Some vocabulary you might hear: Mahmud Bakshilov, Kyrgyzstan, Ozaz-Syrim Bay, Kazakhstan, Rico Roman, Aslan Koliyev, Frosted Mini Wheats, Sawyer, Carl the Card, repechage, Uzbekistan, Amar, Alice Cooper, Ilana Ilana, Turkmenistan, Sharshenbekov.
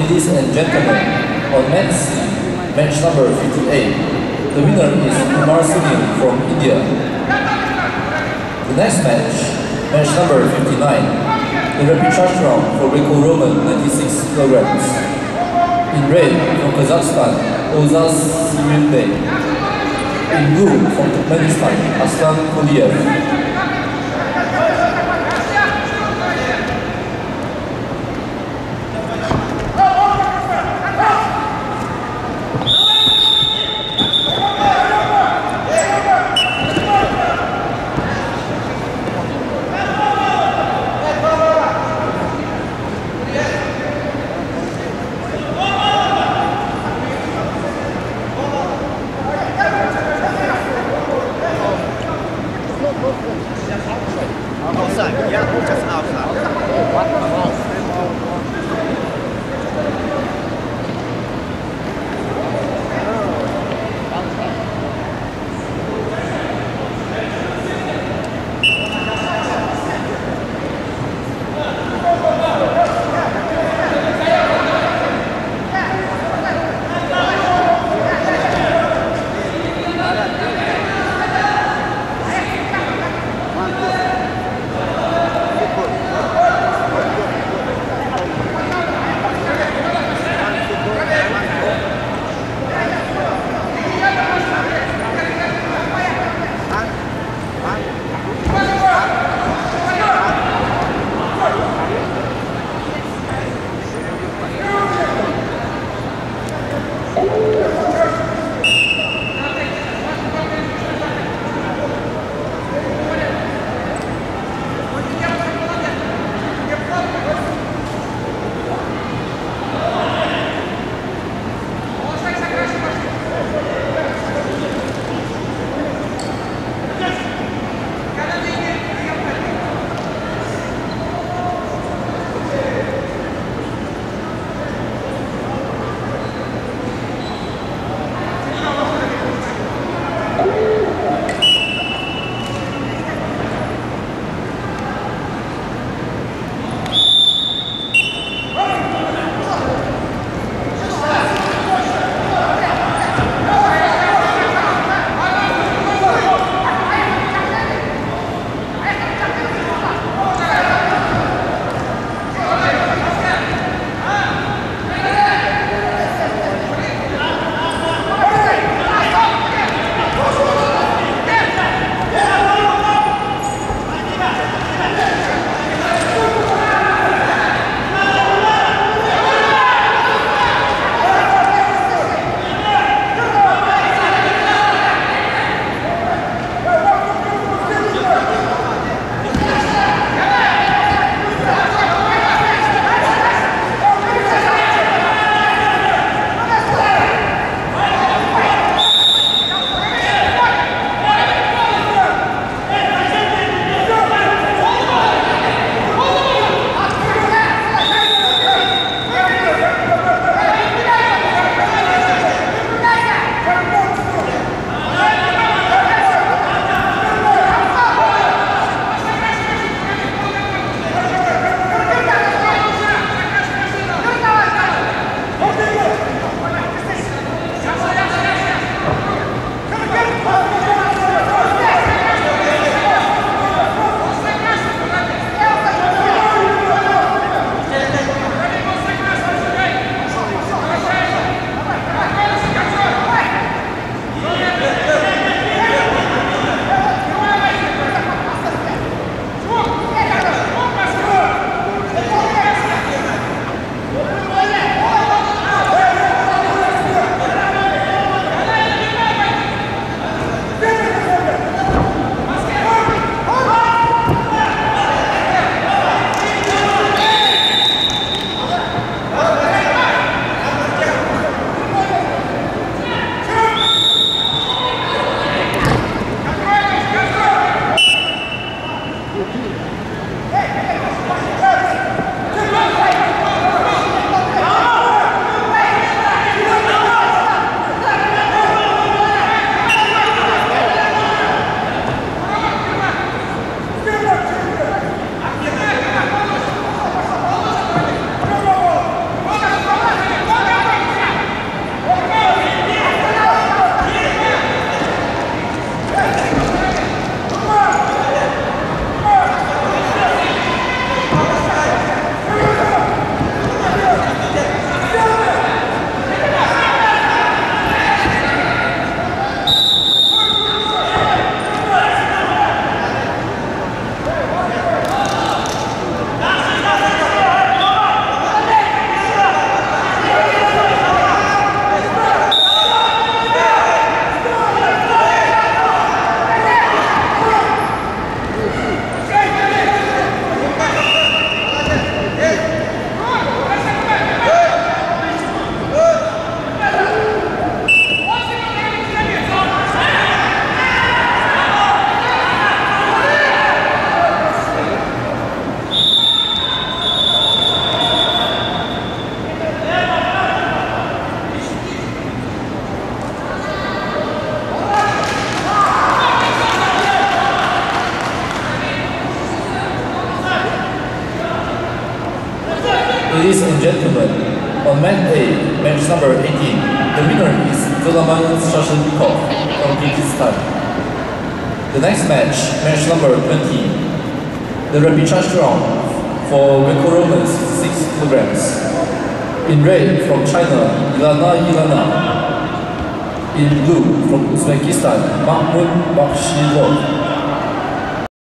Ladies and gentlemen, on men's match number 58, the winner is Amar from India. The next match number 59, the repechage round for Rico Roman, 96 kg. In red, from Kazakhstan, Ozaz-Syrim Bay. In blue, from Turkmenistan, Aslan Koliyev. Ladies and gentlemen, on Monday, match number 18, the winner is Sharshenbekov from Kyrgyzstan. The next match, match number 20, the repechage round for Rico Roman 6 kilograms. In red from China, Ilana Ilana. In blue from Uzbekistan, Mahmud Bakshilov.